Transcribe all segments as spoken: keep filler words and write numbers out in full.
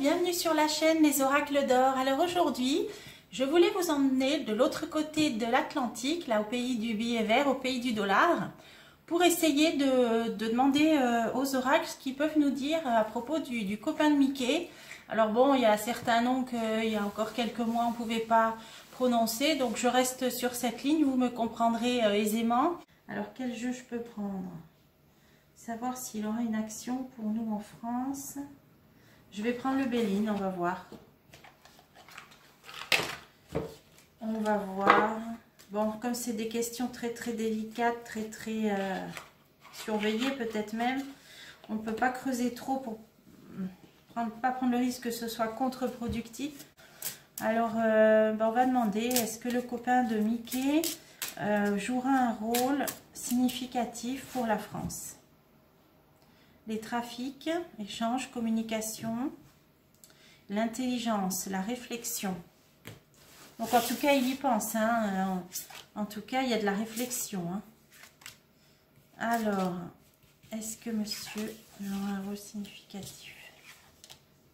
Bienvenue sur la chaîne Les Oracles d'Or. Alors aujourd'hui, je voulais vous emmener de l'autre côté de l'Atlantique, là au pays du billet vert, au pays du dollar, pour essayer de, de demander euh, aux oracles ce qu'ils peuvent nous dire à propos du, du copain de Mickey. Alors bon, il y a certains noms qu'il y a encore quelques mois, on ne pouvait pas prononcer, donc je reste sur cette ligne, vous me comprendrez euh, aisément. Alors quel jeu je peux prendre? Savoir s'il aura une action pour nous en France. Je vais prendre le Belline, on va voir. On va voir. Bon, comme c'est des questions très très délicates, très très euh, surveillées peut-être même, on ne peut pas creuser trop pour ne pas prendre le risque que ce soit contre-productif. Alors, euh, ben on va demander, est-ce que le copain de Mickey euh, jouera un rôle significatif pour la France ? Les trafics, échanges, communication, l'intelligence, la réflexion. Donc en tout cas, il y pense. Hein. En tout cas, il y a de la réflexion. Hein. Alors, est-ce que monsieur aura un rôle significatif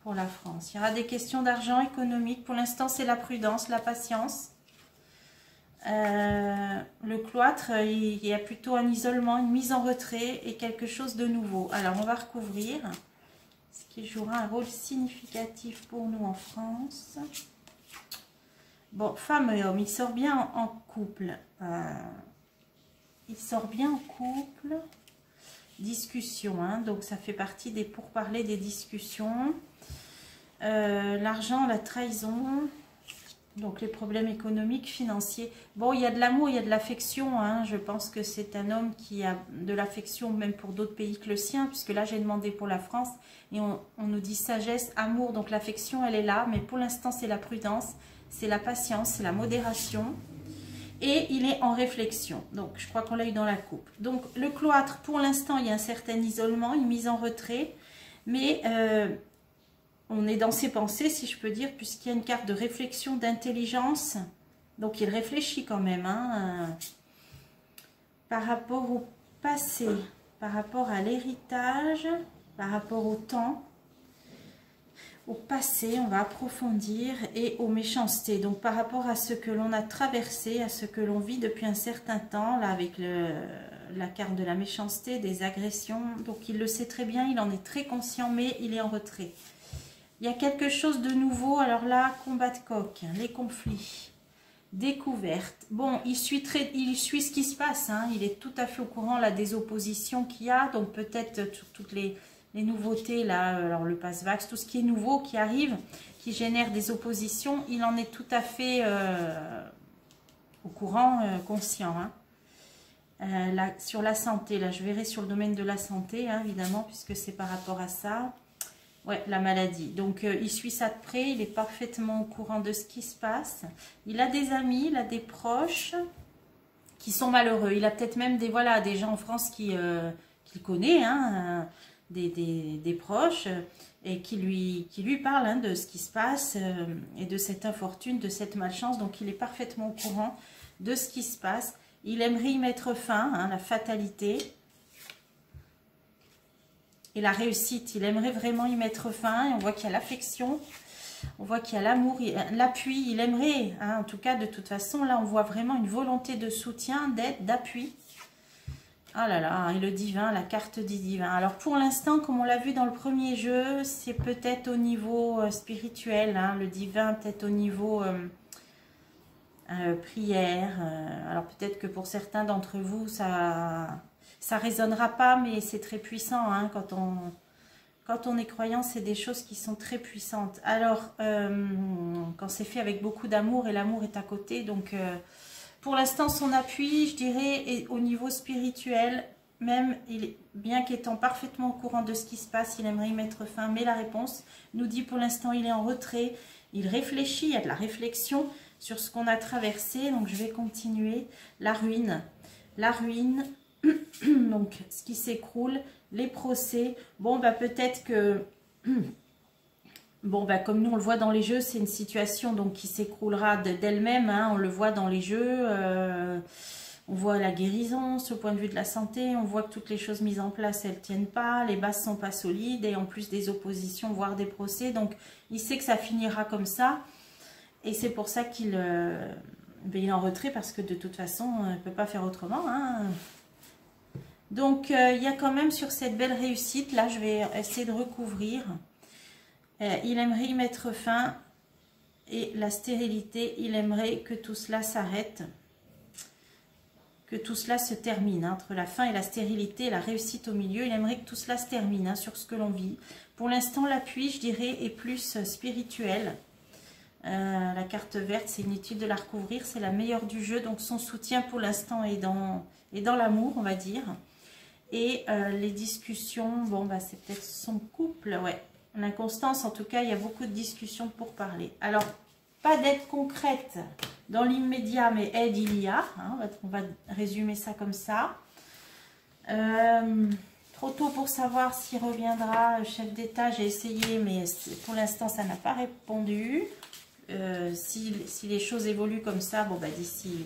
pour la France? Il y aura des questions d'argent, économique. Pour l'instant, c'est la prudence, la patience. Euh, le cloître, il y a plutôt un isolement, une mise en retrait et quelque chose de nouveau. Alors, on va recouvrir. Ce qui jouera un rôle significatif pour nous en France. Bon, femme et homme, il sort bien en, en couple. Euh, il sort bien en couple. Discussion, hein, donc ça fait partie des pourparlers, des discussions. Euh, l'argent, la trahison... Donc, les problèmes économiques, financiers. Bon, il y a de l'amour, il y a de l'affection. Hein. Je pense que c'est un homme qui a de l'affection, même pour d'autres pays que le sien, puisque là, j'ai demandé pour la France. Et on, on nous dit sagesse, amour. Donc, l'affection, elle est là. Mais pour l'instant, c'est la prudence, c'est la patience, c'est la modération. Et il est en réflexion. Donc, je crois qu'on l'a eu dans la coupe. Donc, le cloître, pour l'instant, il y a un certain isolement, une mise en retrait. Mais... Euh, on est dans ses pensées, si je peux dire, puisqu'il y a une carte de réflexion, d'intelligence. Donc, il réfléchit quand même, hein, euh, par rapport au passé, par rapport à l'héritage, par rapport au temps, au passé, on va approfondir, et aux méchancetés. Donc, par rapport à ce que l'on a traversé, à ce que l'on vit depuis un certain temps, là, avec le, la carte de la méchanceté, des agressions. Donc, il le sait très bien, il en est très conscient, mais il est en retrait. Il y a quelque chose de nouveau, alors là, combat de coq, les conflits, découverte. Bon, il suit, très, il suit ce qui se passe, hein. Il est tout à fait au courant là, des oppositions qu'il y a, donc peut-être toutes les, les nouveautés, là, alors le passe-vax, tout ce qui est nouveau qui arrive, qui génère des oppositions, il en est tout à fait euh, au courant, euh, conscient. Hein. Euh, là, sur la santé, là, je verrai sur le domaine de la santé, hein, évidemment, puisque c'est par rapport à ça. Ouais, la maladie. Donc, euh, il suit ça de près. Il est parfaitement au courant de ce qui se passe. Il a des amis, il a des proches qui sont malheureux. Il a peut-être même des, voilà, des gens en France qui, euh, qu'il connaît, hein, euh, des, des, des proches, et qui lui, qui lui parlent, hein, de ce qui se passe euh, et de cette infortune, de cette malchance. Donc, il est parfaitement au courant de ce qui se passe. Il aimerait y mettre fin, hein, la fatalité. Et la réussite, il aimerait vraiment y mettre fin. Et on voit qu'il y a l'affection, on voit qu'il y a l'amour, l'appui, il aimerait, hein, en tout cas de toute façon, là on voit vraiment une volonté de soutien, d'aide, d'appui. Ah là là, et le divin, la carte du divin. Alors pour l'instant, comme on l'a vu dans le premier jeu, c'est peut-être au niveau euh, spirituel, hein, le divin peut-être au niveau euh, euh, prière. Euh, alors peut-être que pour certains d'entre vous, ça... Ça ne résonnera pas, mais c'est très puissant. Hein, quand, on, quand on est croyant, c'est des choses qui sont très puissantes. Alors, euh, quand c'est fait avec beaucoup d'amour, et l'amour est à côté. Donc, euh, pour l'instant, son appui, je dirais, est au niveau spirituel. Même, il, bien qu'étant parfaitement au courant de ce qui se passe, il aimerait y mettre fin. Mais la réponse nous dit, pour l'instant, il est en retrait. Il réfléchit, il y a de la réflexion sur ce qu'on a traversé. Donc, je vais continuer. La ruine. La ruine. Donc, ce qui s'écroule, les procès. Bon, bah, peut-être que, bon, bah, comme nous on le voit dans les jeux, c'est une situation donc qui s'écroulera d'elle-même. Hein, on le voit dans les jeux. Euh, On voit la guérison, ce point de vue de la santé, on voit que toutes les choses mises en place, elles ne tiennent pas, les bases ne sont pas solides, et en plus des oppositions, voire des procès, donc il sait que ça finira comme ça, et c'est pour ça qu'il euh, ben, il est en retrait, parce que de toute façon, on ne peut pas faire autrement. Hein. Donc, euh, il y a quand même sur cette belle réussite, là, je vais essayer de recouvrir, euh, il aimerait y mettre fin, et la stérilité, il aimerait que tout cela s'arrête. Que tout cela se termine, hein, entre la fin et la stérilité, et la réussite au milieu, il aimerait que tout cela se termine hein, sur ce que l'on vit. Pour l'instant, l'appui, je dirais, est plus spirituel. Euh, la carte verte, c'est inutile de la recouvrir, c'est la meilleure du jeu, donc son soutien pour l'instant est dans, est dans l'amour, on va dire. Et euh, les discussions, bon, bah, c'est peut-être son couple, ouais. L'inconstance, en tout cas, il y a beaucoup de discussions pour parler. Alors, pas d'aide concrète dans l'immédiat, mais aide il y a, hein, on va résumer ça comme ça. Euh, trop tôt pour savoir s'il reviendra, chef d'État, j'ai essayé, mais pour l'instant ça n'a pas répondu. Euh, si, si les choses évoluent comme ça, bon bah d'ici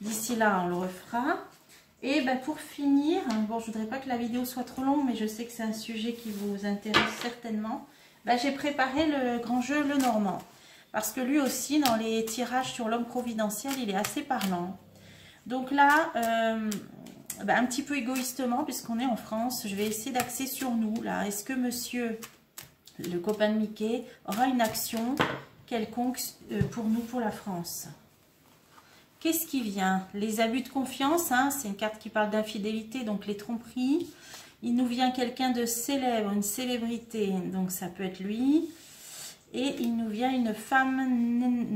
d'ici là on le refera. Et bah, pour finir, bon je voudrais pas que la vidéo soit trop longue, mais je sais que c'est un sujet qui vous intéresse certainement. Bah, j'ai préparé le grand jeu Lenormand. Parce que lui aussi, dans les tirages sur l'homme providentiel, il est assez parlant. Donc là, euh, ben un petit peu égoïstement, puisqu'on est en France, je vais essayer d'axer sur nous. Là, est-ce que monsieur, le copain de Mickey, aura une action quelconque pour nous, pour la France? Qu'est-ce qui vient? Les abus de confiance, hein, c'est une carte qui parle d'infidélité, donc les tromperies. Il nous vient quelqu'un de célèbre, une célébrité, donc ça peut être lui. Et il nous vient une femme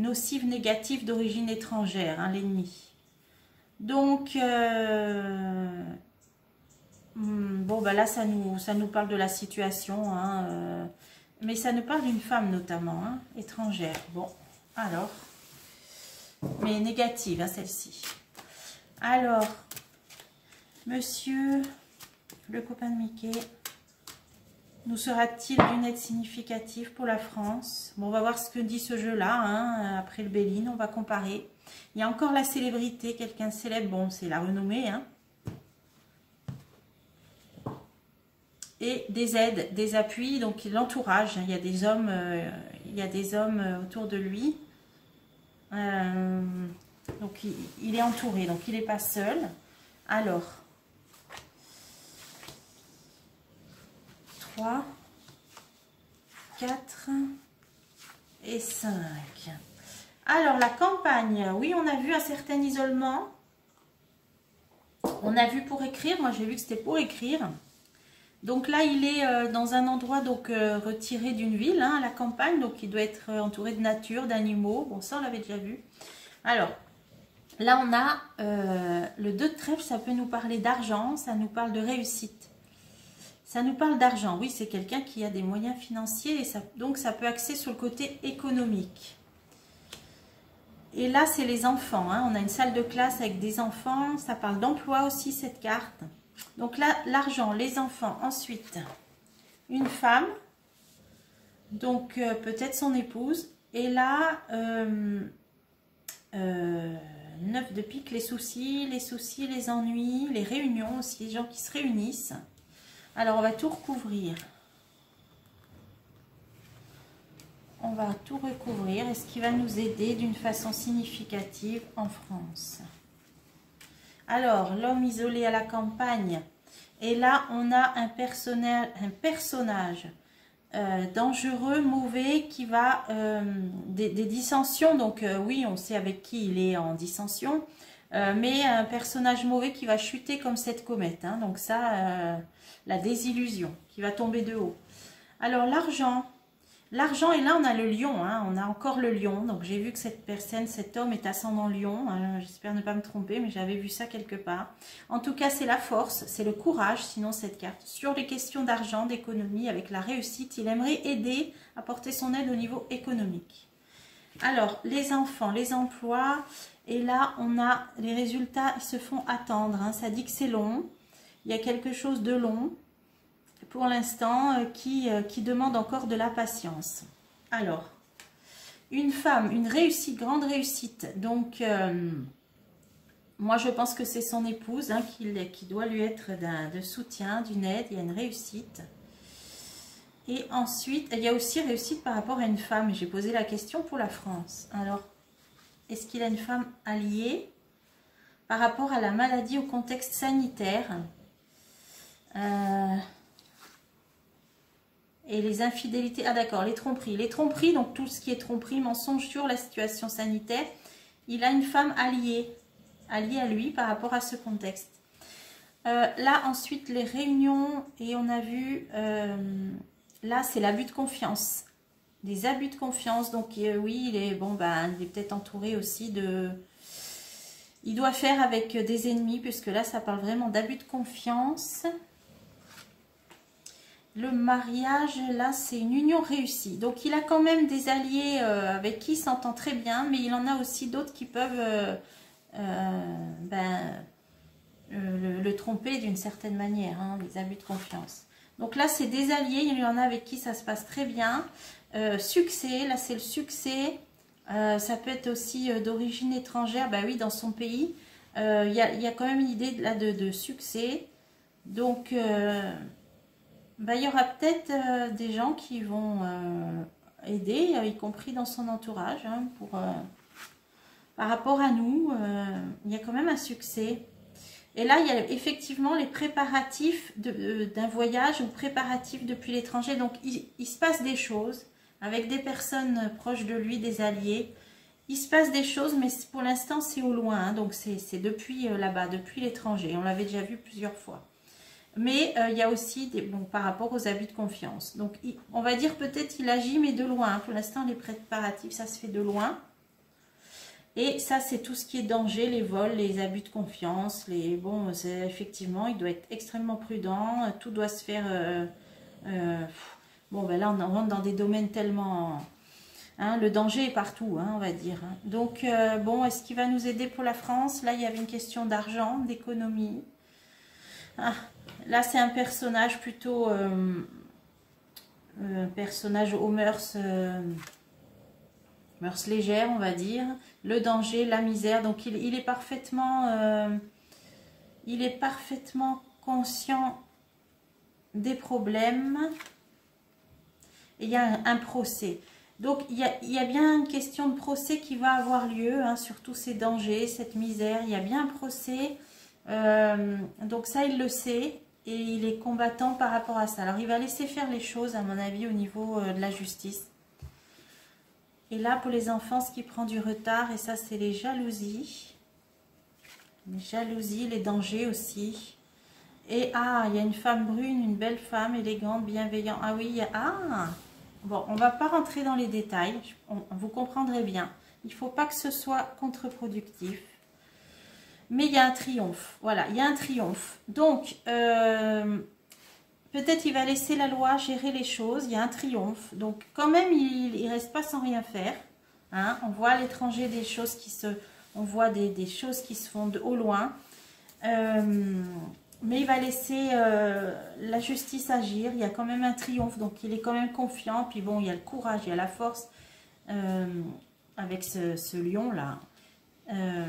nocive négative d'origine étrangère, hein, l'ennemi. Donc, euh, bon, bah là, ça nous, ça nous parle de la situation, hein, euh, mais ça nous parle d'une femme notamment, hein, étrangère. Bon, alors, mais négative, hein, celle-ci. Alors, monsieur, le copain de Mickey... Nous sera-t-il d'une aide significative pour la France? Bon, on va voir ce que dit ce jeu-là, hein. Après le Belline, on va comparer. Il y a encore la célébrité, quelqu'un de célèbre, bon, c'est la renommée. Hein. Et des aides, des appuis, donc l'entourage. Il y a des hommes, euh, il y a des hommes autour de lui. Euh, donc, il, il est entouré, donc il n'est pas seul. Alors... trois, quatre et cinq. Alors, la campagne, oui, on a vu un certain isolement. On a vu pour écrire, moi j'ai vu que c'était pour écrire. Donc là, il est euh, dans un endroit donc euh, retiré d'une ville, hein, à la campagne, donc il doit être entouré de nature, d'animaux. Bon, ça, on l'avait déjà vu. Alors, là, on a euh, le deux de trèfle, ça peut nous parler d'argent, ça nous parle de réussite. Ça nous parle d'argent, oui, c'est quelqu'un qui a des moyens financiers, et ça, donc ça peut axer sur le côté économique. Et là, c'est les enfants, hein. On a une salle de classe avec des enfants, ça parle d'emploi aussi cette carte. Donc là, l'argent, les enfants, ensuite, une femme, donc euh, peut-être son épouse, et là, euh, euh, neuf de pique, les soucis, les soucis, les ennuis, les réunions aussi, les gens qui se réunissent. Alors, on va tout recouvrir. On va tout recouvrir. Est-ce qu'il va nous aider d'une façon significative en France? Alors, l'homme isolé à la campagne. Et là, on a un personnage, un personnage euh, dangereux, mauvais, qui va... Euh, des, des dissensions. Donc, euh, oui, on sait avec qui il est en dissension. Euh, mais un personnage mauvais qui va chuter comme cette comète. Hein, donc ça, euh, la désillusion qui va tomber de haut. Alors l'argent. L'argent, et là on a le lion. Hein, on a encore le lion. Donc j'ai vu que cette personne, cet homme est ascendant lion. Hein, j'espère ne pas me tromper, mais j'avais vu ça quelque part. En tout cas, c'est la force, c'est le courage, sinon cette carte. Sur les questions d'argent, d'économie, avec la réussite, il aimerait aider, apporter son aide au niveau économique. Alors, les enfants, les emplois... Et là, on a les résultats, ils se font attendre. Hein. Ça dit que c'est long. Il y a quelque chose de long, pour l'instant, euh, qui, euh, qui demande encore de la patience. Alors, une femme, une réussite, grande réussite. Donc, euh, Moi, je pense que c'est son épouse hein, qui, qui doit lui être de soutien, d'une aide. Il y a une réussite. Et ensuite, il y a aussi réussite par rapport à une femme. J'ai posé la question pour la France. Alors, est-ce qu'il a une femme alliée par rapport à la maladie, au contexte sanitaire euh, et les infidélités? Ah d'accord, les tromperies. Les tromperies, donc tout ce qui est tromperie, mensonge sur la situation sanitaire. Il a une femme alliée, alliée à lui par rapport à ce contexte. Euh, là, ensuite, les réunions, et on a vu... Euh, là, c'est l'abus de confiance, des abus de confiance. Donc, euh, oui, il est, bon, ben, il est peut-être entouré aussi de... Il doit faire avec des ennemis, puisque là, ça parle vraiment d'abus de confiance. Le mariage, là, c'est une union réussie. Donc, il a quand même des alliés euh, avec qui il s'entend très bien, mais il en a aussi d'autres qui peuvent euh, euh, ben, euh, le, le tromper d'une certaine manière, hein, les abus de confiance. Donc là, c'est des alliés, il y en a avec qui ça se passe très bien. Euh, succès, là c'est le succès. Euh, ça peut être aussi euh, d'origine étrangère, bah oui, dans son pays. Il euh, y, y a quand même une idée de, là, de, de succès. Donc, euh, bah, il y aura peut-être euh, des gens qui vont euh, aider, y compris dans son entourage. Hein, pour, euh, par rapport à nous, il euh, y a quand même un succès. Et là, il y a effectivement les préparatifs d'un voyage ou préparatifs depuis l'étranger. Donc, il, il se passe des choses avec des personnes proches de lui, des alliés. Il se passe des choses, mais pour l'instant, c'est au loin. Hein. Donc, c'est depuis là-bas, depuis l'étranger. On l'avait déjà vu plusieurs fois. Mais euh, il y a aussi, des, bon, par rapport aux abus de confiance. Donc, il, on va dire peut-être qu'il agit, mais de loin. Hein. Pour l'instant, les préparatifs, ça se fait de loin. Et ça, c'est tout ce qui est danger, les vols, les abus de confiance, les bon, effectivement, il doit être extrêmement prudent, tout doit se faire... Euh, euh, bon, ben là, on rentre dans des domaines tellement... Hein, le danger est partout, hein, on va dire. Donc, euh, bon, est-ce qu'il va nous aider pour la France? Là, il y avait une question d'argent, d'économie. Ah, là, c'est un personnage plutôt... Euh, euh, personnage aux mœurs... Euh, mœurs légères, on va dire, le danger, la misère. Donc, il, il est parfaitement euh, il est parfaitement conscient des problèmes. Et il y a un, un procès. Donc, il y, a, il y a bien une question de procès qui va avoir lieu, hein, sur tous ces dangers, cette misère. Il y a bien un procès. Euh, donc, ça, il le sait. Et il est combattant par rapport à ça. Alors, il va laisser faire les choses, à mon avis, au niveau euh, de la justice. Et là, pour les enfants, ce qui prend du retard, et ça, c'est les jalousies. Les jalousies, les dangers aussi. Et, ah, il y a une femme brune, une belle femme, élégante, bienveillante. Ah oui, il y a... Ah bon, on ne va pas rentrer dans les détails. On, on vous comprendrez bien. Il ne faut pas que ce soit contre-productif. Mais il y a un triomphe. Voilà, il y a un triomphe. Donc, euh, peut-être il va laisser la loi gérer les choses, il y a un triomphe. Donc quand même, il ne reste pas sans rien faire. Hein. On voit à l'étranger des choses qui se. On voit des, des choses qui se font de au loin. Euh, mais il va laisser euh, la justice agir. Il y a quand même un triomphe. Donc il est quand même confiant. Puis bon, il y a le courage, il y a la force euh, avec ce, ce lion-là. Euh,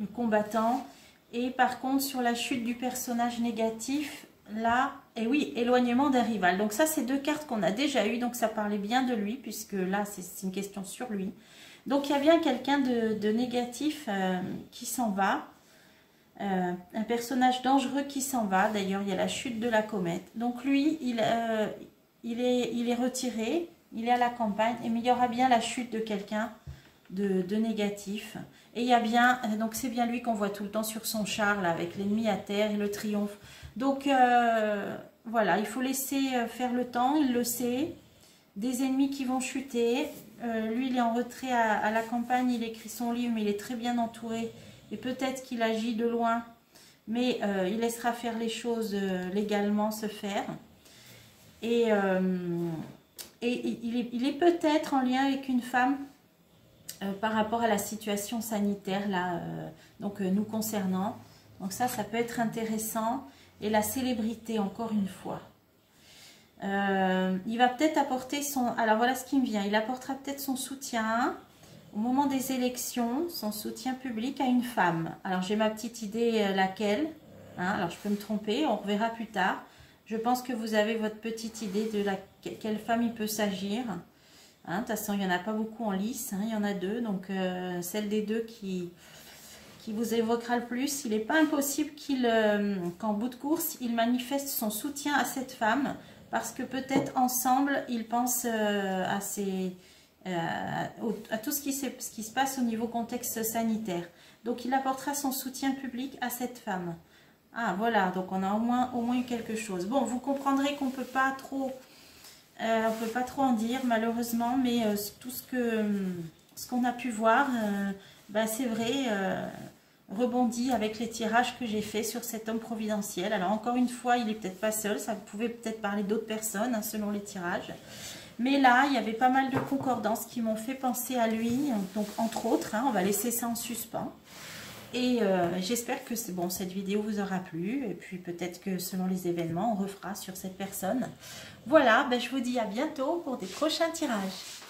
le combattant. Et par contre, sur la chute du personnage négatif. Là, et oui, éloignement d'un rival. Donc ça, c'est deux cartes qu'on a déjà eues, donc ça parlait bien de lui, puisque là, c'est une question sur lui. Donc il y a bien quelqu'un de, de négatif euh, qui s'en va, euh, un personnage dangereux qui s'en va. D'ailleurs, il y a la chute de la comète. Donc lui, il, euh, il, est, il est retiré, il est à la campagne, mais il y aura bien la chute de quelqu'un de, de négatif. Et il y a bien, donc c'est bien lui qu'on voit tout le temps sur son char, là, avec l'ennemi à terre et le triomphe. Donc, euh, voilà, il faut laisser faire le temps, il le sait. Des ennemis qui vont chuter. Euh, lui, il est en retrait à, à la campagne, il écrit son livre, mais il est très bien entouré. Et peut-être qu'il agit de loin, mais euh, il laissera faire les choses euh, légalement se faire. Et, euh, et il est, il est peut-être en lien avec une femme euh, par rapport à la situation sanitaire, là, euh, donc euh, nous concernant. Donc ça, ça peut être intéressant. Et la célébrité, encore une fois. Euh, il va peut-être apporter son... Alors, voilà ce qui me vient. Il apportera peut-être son soutien. au moment des élections, son soutien public à une femme. Alors, j'ai ma petite idée laquelle. Hein, alors, je peux me tromper, on reverra plus tard. Je pense que vous avez votre petite idée de la, quelle femme il peut s'agir. Hein, de toute façon, il n'y en a pas beaucoup en lice. Hein, il y en a deux. Donc, euh, celle des deux qui, qui vous évoquera le plus. Il n'est pas impossible qu'il, euh, qu'en bout de course, il manifeste son soutien à cette femme. Parce que peut-être ensemble, ils pensent euh, à, ses, euh, à tout ce qui, ce qui se passe au niveau contexte sanitaire. Donc, il apportera son soutien public à cette femme. Ah, voilà. Donc, on a au moins, au moins eu quelque chose. Bon, vous comprendrez qu'on ne peut pas trop... Euh, on ne peut pas trop en dire malheureusement, mais euh, tout ce que ce qu'on a pu voir, euh, ben, c'est vrai, euh, rebondit avec les tirages que j'ai faits sur cet homme providentiel. Alors encore une fois, il n'est peut-être pas seul, ça pouvait peut-être parler d'autres personnes hein, selon les tirages. Mais là, il y avait pas mal de concordances qui m'ont fait penser à lui, donc entre autres, hein, on va laisser ça en suspens. Et euh, j'espère que bon, cette vidéo vous aura plu. Et puis peut-être que selon les événements, on refera sur cette personne. Voilà, ben je vous dis à bientôt pour des prochains tirages.